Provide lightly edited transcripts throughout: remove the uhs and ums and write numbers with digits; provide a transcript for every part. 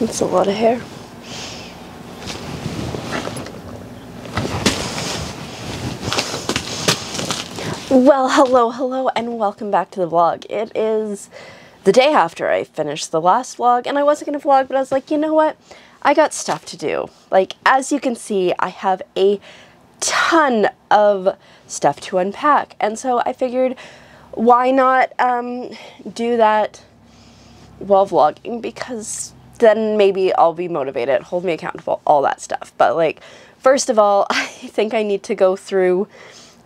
That's a lot of hair. Well, hello, and welcome back to the vlog. It is the day after I finished the last vlog, and I wasn't going to vlog, but I was like, you know what? I got stuff to do. Like, as you can see, I have a ton of stuff to unpack, and so I figured, why not do that while vlogging, because then maybe I'll be motivated, hold me accountable, all that stuff. But like, first of all, I think I need to go through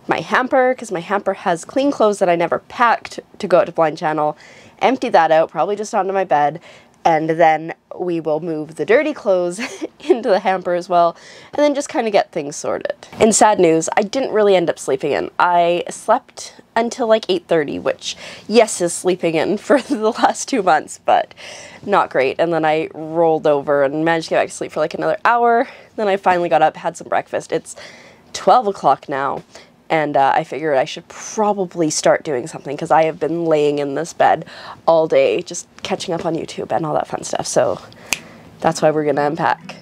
my hamper, because my hamper has clean clothes that I never packed to go out to Blind Channel, empty that out, probably just onto my bed, and then we will move the dirty clothes into the hamper as well, and then just kind of get things sorted. In sad news, I didn't really end up sleeping in. I slept until like 8:30, which, yes, is sleeping in for the last 2 months, but not great. And then I rolled over and managed to get back to sleep for like another hour. Then I finally got up, had some breakfast. It's 12 o'clock now, and I figured I should probably start doing something, because I have been laying in this bed all day, just catching up on YouTube and all that fun stuff. So that's why we're gonna unpack.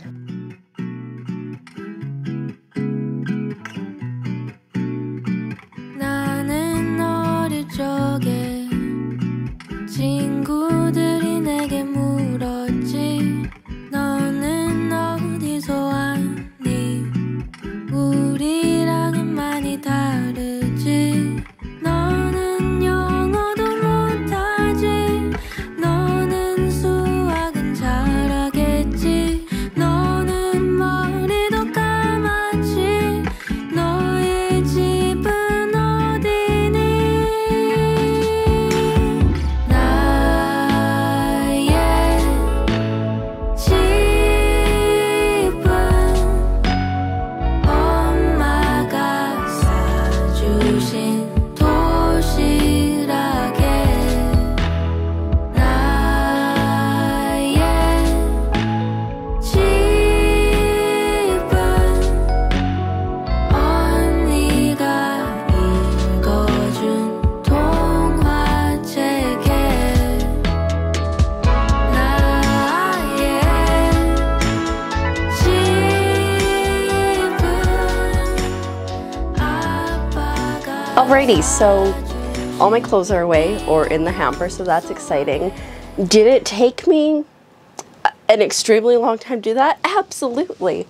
Alrighty, so all my clothes are away or in the hamper, so that's exciting. Did it take me an extremely long time to do that? Absolutely.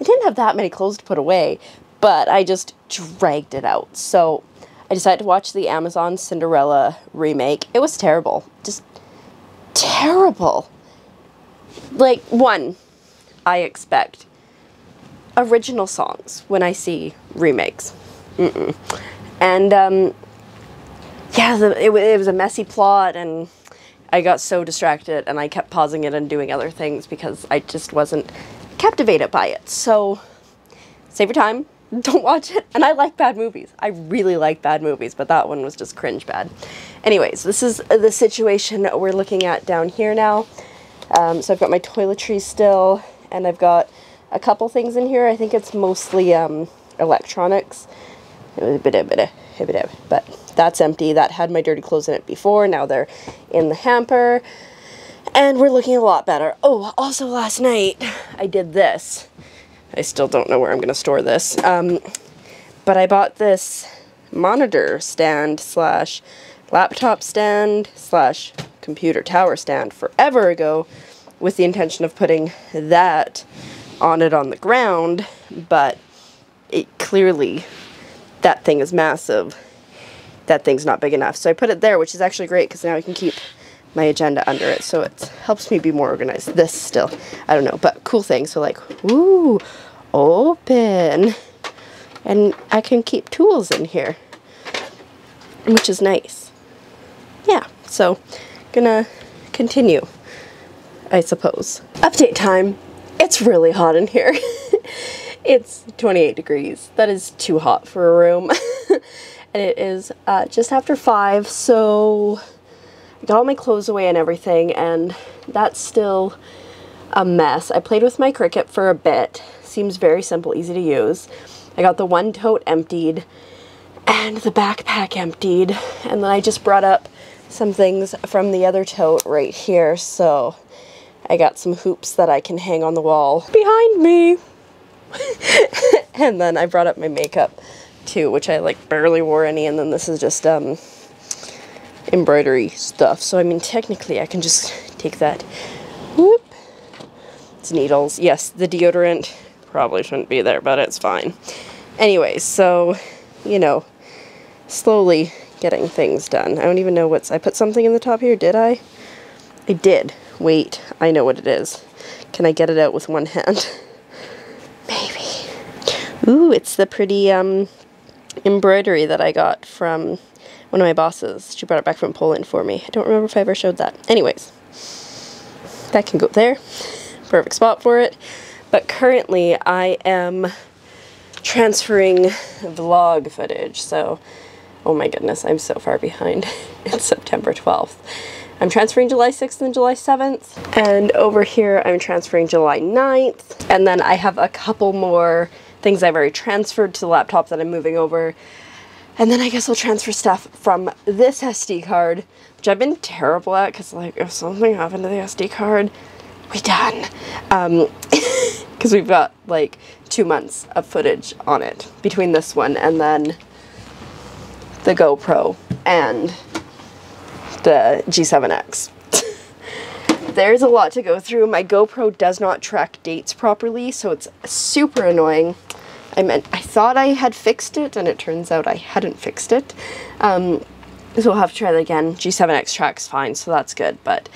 I didn't have that many clothes to put away, but I just dragged it out. So I decided to watch the Amazon Cinderella remake. It was terrible. Just terrible. Like, one, I expect original songs when I see remakes. Mm-mm. And yeah, it was a messy plot, and I got so distracted, and I kept pausing it and doing other things because I just wasn't captivated by it. So save your time, don't watch it. And I like bad movies. I really like bad movies, but that one was just cringe bad. Anyways, this is the situation we're looking at down here now. So I've got my toiletries still, and I've got a couple things in here. I think it's mostly electronics. But that's empty. That had my dirty clothes in it before. Now they're in the hamper, and we're looking a lot better. Oh, also last night I did this. I still don't know where I'm gonna store this, but I bought this monitor stand slash laptop stand slash computer tower stand forever ago with the intention of putting that on it on the ground, but it clearly, that thing is massive. That thing's not big enough. So I put it there, which is actually great, because now I can keep my agenda under it. So it helps me be more organized. This still, I don't know, but cool thing. So like, ooh, open. And I can keep tools in here, which is nice. Yeah, so gonna continue, I suppose. Update time. It's really hot in here. It's 28 degrees. That is too hot for a room. And it is just after 5, so I got all my clothes away and everything, and that's still a mess. I played with my Cricut for a bit. Seems very simple, easy to use. I got the one tote emptied and the backpack emptied, and then I just brought up some things from the other tote right here, so I got some hoops that I can hang on the wall behind me. And then I brought up my makeup too, which I like barely wore any, and then this is just embroidery stuff. So I mean, technically I can just take that. Whoop. It's needles. Yes, the deodorant probably shouldn't be there, but it's fine. Anyways, so, you know, slowly getting things done. I don't even know what's... I put something in the top here, did I? I did. Wait, I know what it is. Can I get it out with one hand? Maybe. Ooh, it's the pretty embroidery that I got from one of my bosses. She brought it back from Poland for me. I don't remember if I ever showed that. Anyways, that can go there. Perfect spot for it. But currently I am transferring vlog footage, so oh my goodness, I'm so far behind. It's September 12th. I'm transferring July 6th and July 7th, and over here I'm transferring July 9th, and then I have a couple more things I've already transferred to the laptop that I'm moving over, and then I guess I'll transfer stuff from this SD card, which I've been terrible at, because like if something happened to the SD card, we done. Because we've got like 2 months of footage on it between this one and then the GoPro and the G7X. There's a lot to go through. My GoPro does not track dates properly, so it's super annoying. I thought I had fixed it, and it turns out I hadn't fixed it. So we'll have to try that again. G7X tracks fine, so that's good, but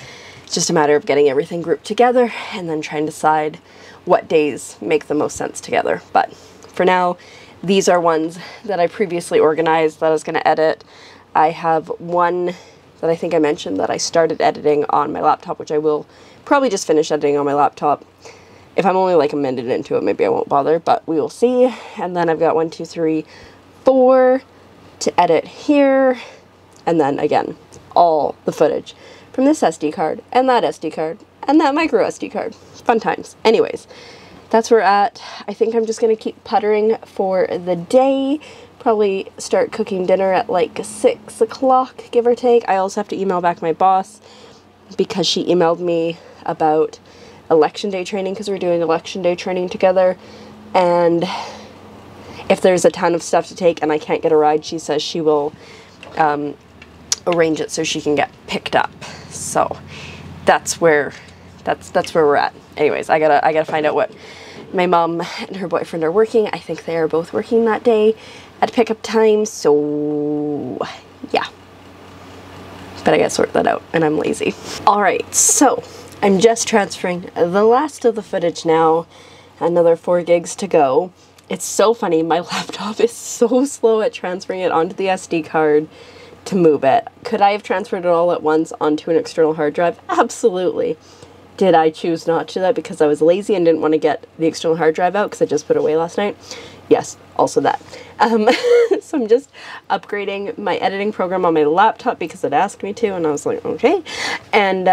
it's just a matter of getting everything grouped together and then trying to decide what days make the most sense together. But for now, these are ones that I previously organized that I was going to edit. I have one that I think I mentioned that I started editing on my laptop, which I will probably just finish editing on my laptop. If I'm only like a minute into it, maybe I won't bother, but we will see. And then I've got 1, 2, 3, 4 to edit here. And then again, all the footage from this SD card and that SD card and that micro SD card. Fun times. Anyways, that's where we're at. I think I'm just going to keep puttering for the day. Probably start cooking dinner at like 6 o'clock, give or take. I also have to email back my boss because she emailed me about election day training, because we're doing election day training together. And if there's a ton of stuff to take and I can't get a ride, she says she will arrange it so she can get picked up. So that's where we're at. Anyways, I gotta find out what my mom and her boyfriend are working. I think they are both working that day at pickup time, so yeah. But I gotta sort that out, and I'm lazy. Alright, so I'm just transferring the last of the footage now. Another 4 gigs to go. It's so funny, my laptop is so slow at transferring it onto the SD card to move it. Could I have transferred it all at once onto an external hard drive? Absolutely. Did I choose not to do that because I was lazy and didn't want to get the external hard drive out because I just put it away last night? Yes, also that. So I'm just upgrading my editing program on my laptop because it asked me to, and I was like, okay. And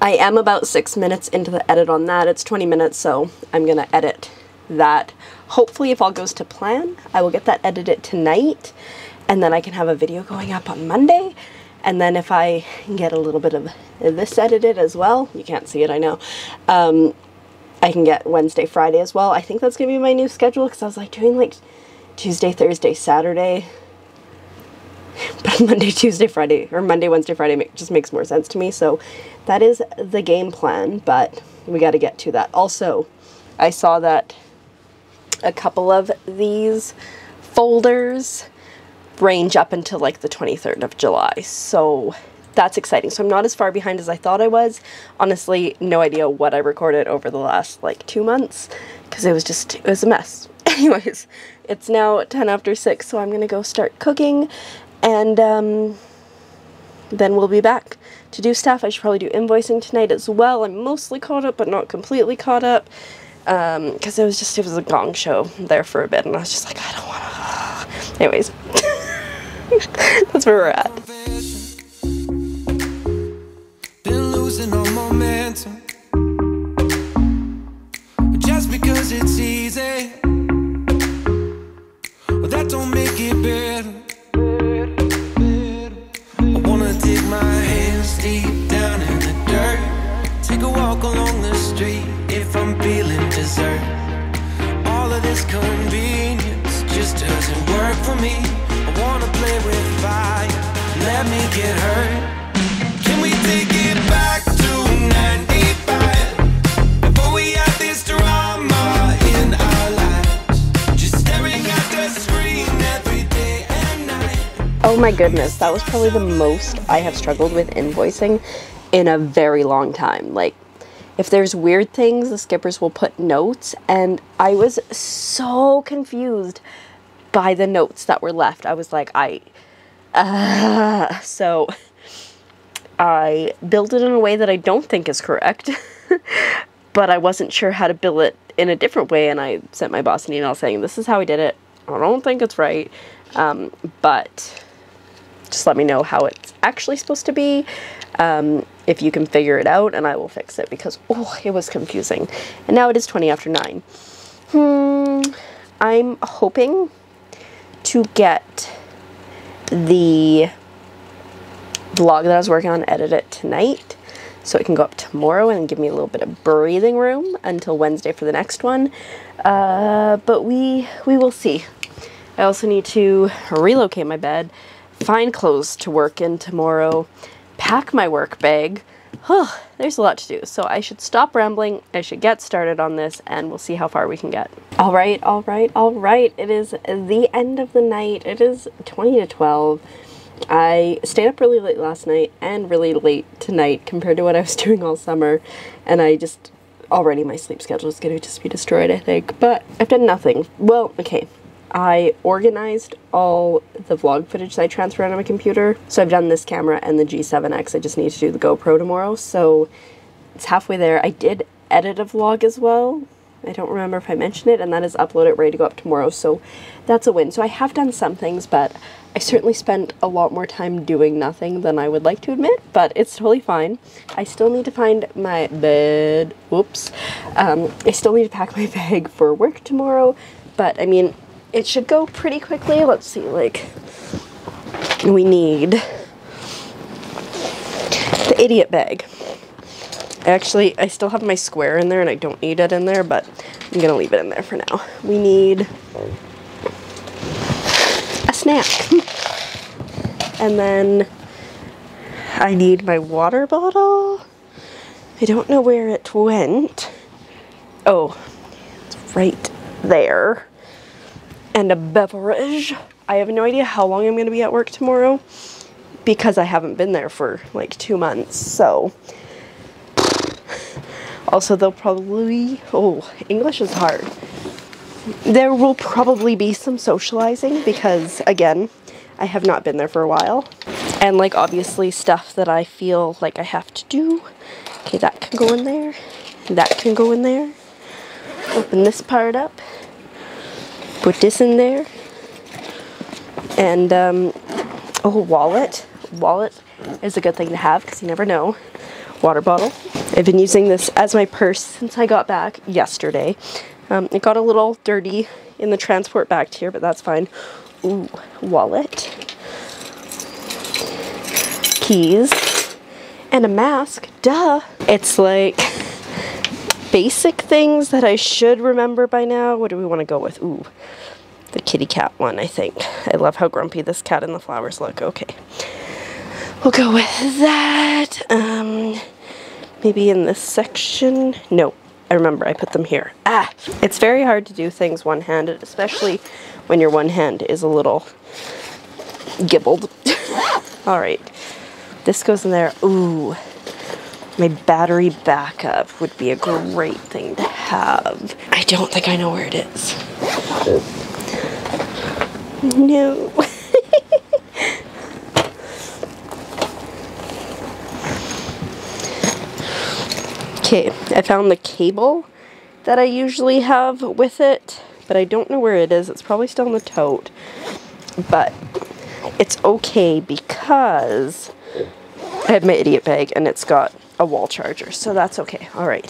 I am about 6 minutes into the edit on that. It's 20 minutes, so I'm gonna edit that. Hopefully, if all goes to plan, I will get that edited tonight, and then I can have a video going up on Monday. And then if I get a little bit of this edited as well, you can't see it, I know, I can get Wednesday, Friday as well. I think that's going to be my new schedule, because I was like doing like Tuesday, Thursday, Saturday, but Monday, Tuesday, Friday, or Monday, Wednesday, Friday just makes more sense to me. So that is the game plan, but we got to get to that. Also, I saw that a couple of these folders range up until like the 23rd of July, so that's exciting. So I'm not as far behind as I thought I was. Honestly, no idea what I recorded over the last like 2 months, because it was a mess. Anyways, it's now 10 after 6, so I'm gonna go start cooking, and then we'll be back to do stuff. I should probably do invoicing tonight as well. I'm mostly caught up, but not completely caught up, because it was a gong show there for a bit, and I was just like, I don't want to. Anyways. That's where we're at. Been losing all momentum just because it's easy. Well, that don't make it better. I wanna dig my hands deep down in the dirt. let me get hurt. Can we take it back to 95 before we had this drama in our lives? Just staring at the screen every day and night. Oh my goodness, that was probably the most I have struggled with invoicing in a very long time. Like, if there's weird things, the skippers will put notes, and I was so confused by the notes that were left. I was like, so I billed it in a way that I don't think is correct, but I wasn't sure how to bill it in a different way, and I sent my boss an email saying, this is how I did it, I don't think it's right, but just let me know how it's actually supposed to be. If you can figure it out, and I will fix it, because oh, it was confusing. And now it is 20 after 9. I'm hoping to get the vlog that I was working on edited tonight, so it can go up tomorrow and give me a little bit of breathing room until Wednesday for the next one. But we will see. I also need to relocate my bed, find clothes to work in tomorrow, pack my work bag. Oh, there's a lot to do, so I should stop rambling. I should get started on this, and we'll see how far we can get. All right. It is the end of the night. It is 20 to 12. I stayed up really late last night and really late tonight compared to what I was doing all summer, and I just already my sleep schedule is going to just be destroyed, I think. But I've done nothing. Well, okay. I organized all the vlog footage that I transferred onto my computer. So I've done this camera and the G7X. I just need to do the GoPro tomorrow. So it's halfway there. I did edit a vlog as well. I don't remember if I mentioned it, and that is uploaded, ready to go up tomorrow. So that's a win. So I have done some things, but I certainly spent a lot more time doing nothing than I would like to admit, but it's totally fine. I still need to find my bed. Whoops. I still need to pack my bag for work tomorrow, but I mean, it should go pretty quickly. Let's see, like, we need the idiot bag. Actually, I still have my square in there, and I don't need it in there, but I'm gonna leave it in there for now. We need a snack. And then I need my water bottle. I don't know where it went. Oh, it's right there. And a beverage. I have no idea how long I'm going to be at work tomorrow, because I haven't been there for like 2 months, so. Also, they'll probably, oh, English is hard. There will probably be some socializing, because again, I have not been there for a while. And like, obviously stuff that I feel like I have to do. Okay, that can go in there. That can go in there. Open this part up. Put this in there, and oh, wallet is a good thing to have, because you never know. Water bottle, I've been using this as my purse since I got back yesterday. It got a little dirty in the transport back here, but that's fine. Ooh, wallet, keys, and a mask, duh. It's like basic things that I should remember by now. What do we want to go with? Ooh, the kitty cat one, I think. I love how grumpy this cat and the flowers look. Okay, we'll go with that. Maybe in this section. No, I remember I put them here. Ah, it's very hard to do things one-handed, especially when your one hand is a little gibbled. All right, this goes in there. Ooh. My battery backup would be a great thing to have. I don't think I know where it is. No. Okay, I found the cable that I usually have with it, but I don't know where it is. It's probably still in the tote, but it's okay because I have my idiot bag and it's got a wall charger, so that's okay. All right,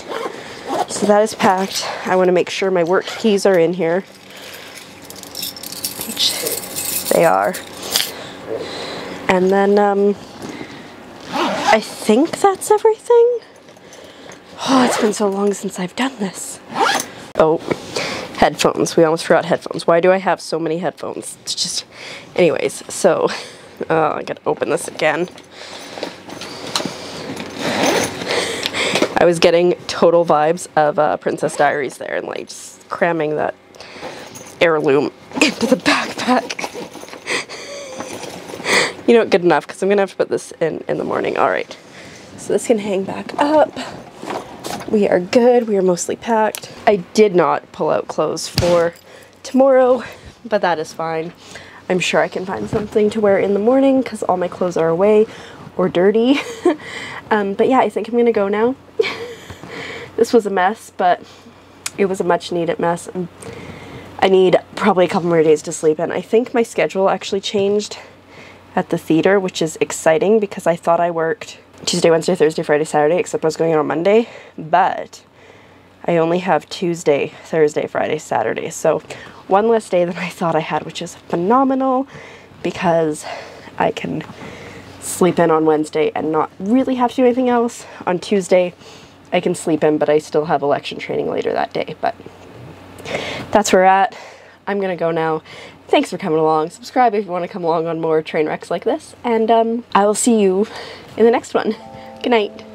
so that is packed. I want to make sure my work keys are in here, which they are. And then I think that's everything. Oh, it's been so long since I've done this. Oh, headphones. We almost forgot headphones. Why do I have so many headphones? It's just, anyways, so I gotta open this again. I was getting total vibes of Princess Diaries there, and like just cramming that heirloom into the backpack. You know, good enough, because I'm gonna have to put this in the morning. All right, so this can hang back up. We are good, we are mostly packed. I did not pull out clothes for tomorrow, but that is fine. I'm sure I can find something to wear in the morning because all my clothes are away or dirty. But yeah, I think I'm gonna go now. This was a mess, but it was a much needed mess. I need probably a couple more days to sleep, and I think my schedule actually changed at the theater, which is exciting because I thought I worked Tuesday, Wednesday, Thursday, Friday, Saturday, except I was going on Monday, but I only have Tuesday, Thursday, Friday, Saturday. So one less day than I thought I had, which is phenomenal because I can sleep in on Wednesday and not really have to do anything else. On Tuesday, I can sleep in, but I still have election training later that day. But that's where we're at. I'm gonna go now. Thanks for coming along. Subscribe if you want to come along on more train wrecks like this, and I will see you in the next one. Good night.